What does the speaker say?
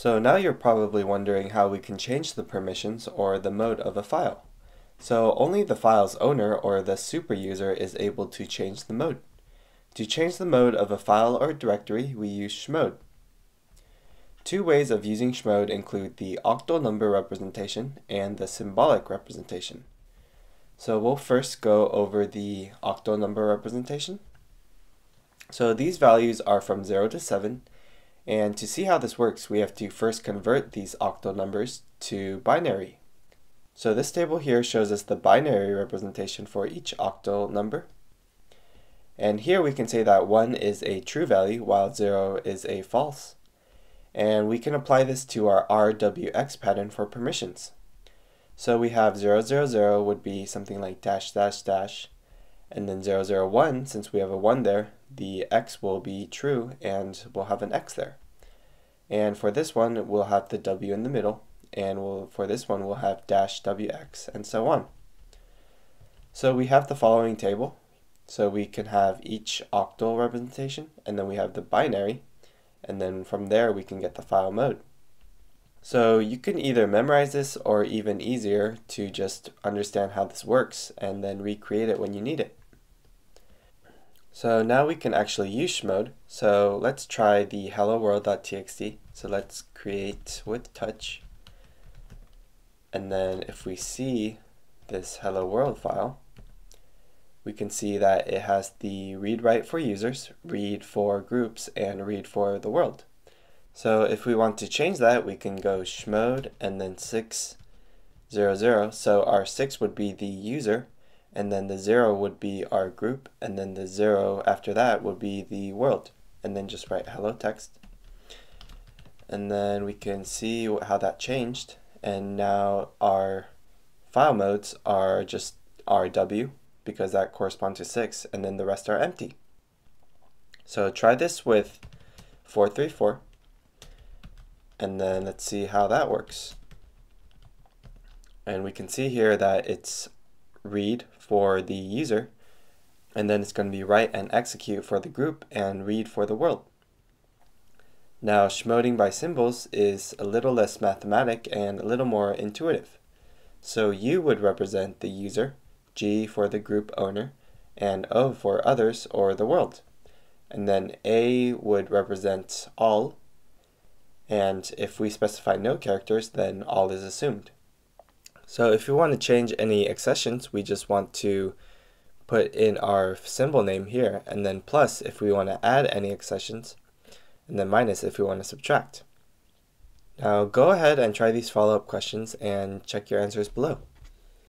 So now you're probably wondering how we can change the permissions or the mode of a file. So only the file's owner or the superuser is able to change the mode. To change the mode of a file or directory, we use chmod. Two ways of using chmod include the octal number representation and the symbolic representation. So we'll first go over the octal number representation. So these values are from 0 to 7, and to see how this works, we have to first convert these octal numbers to binary. So this table here shows us the binary representation for each octal number. And here we can say that 1 is a true value while 0 is a false. And we can apply this to our RWX pattern for permissions. So we have 000 would be something like dash dash dash, and then 001, since we have a 1 there, the X will be true and we'll have an X there. And for this one we'll have the W in the middle, and for this one we'll have dash WX and so on. So we have the following table. So we can have each octal representation, and then we have the binary, and then from there we can get the file mode. So you can either memorize this, or even easier to just understand how this works and then recreate it when you need it. So now we can actually use chmod. So let's try the hello world.txt. So let's create with touch, and then if we see this hello world file, we can see that it has the read write for users, read for groups, and read for the world. So if we want to change that, we can go chmod and then 600. So our 6 would be the user, and then the 0 would be our group, and then the 0 after that would be the world. And then just write hello text. And then we can see how that changed. And now our file modes are just RW, because that corresponds to 6, and then the rest are empty. So try this with 434. And then let's see how that works. And we can see here that it's read for the user, and then it's going to be write and execute for the group and read for the world. Now chmoding by symbols is a little less mathematic and a little more intuitive. So U would represent the user, G for the group owner, and O for others or the world. And then A would represent all, and if we specify no characters, then all is assumed. So if we want to change any accessions, we just want to put in our symbol name here, and then plus if we want to add any accessions, and then minus if we want to subtract. Now go ahead and try these follow-up questions and check your answers below.